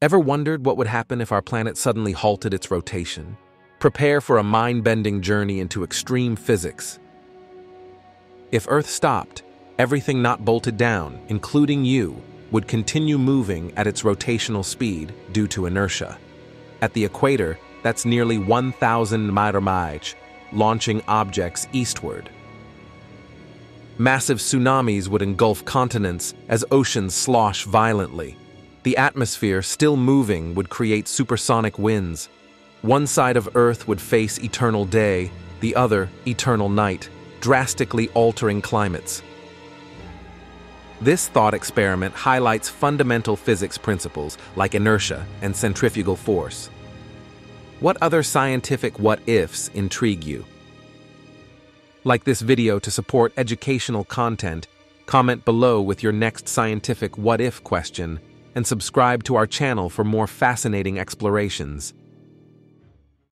Ever wondered what would happen if our planet suddenly halted its rotation? Prepare for a mind-bending journey into extreme physics. If Earth stopped, everything not bolted down, including you, would continue moving at its rotational speed due to inertia. At the equator, that's nearly 1,000 miles/minute, launching objects eastward. Massive tsunamis would engulf continents as oceans slosh violently. The atmosphere, still moving, would create supersonic winds. One side of Earth would face eternal day, the other eternal night, drastically altering climates. This thought experiment highlights fundamental physics principles like inertia and centrifugal force. What other scientific what-ifs intrigue you? Like this video to support educational content, comment below with your next scientific what-if question, and subscribe to our channel for more fascinating explorations.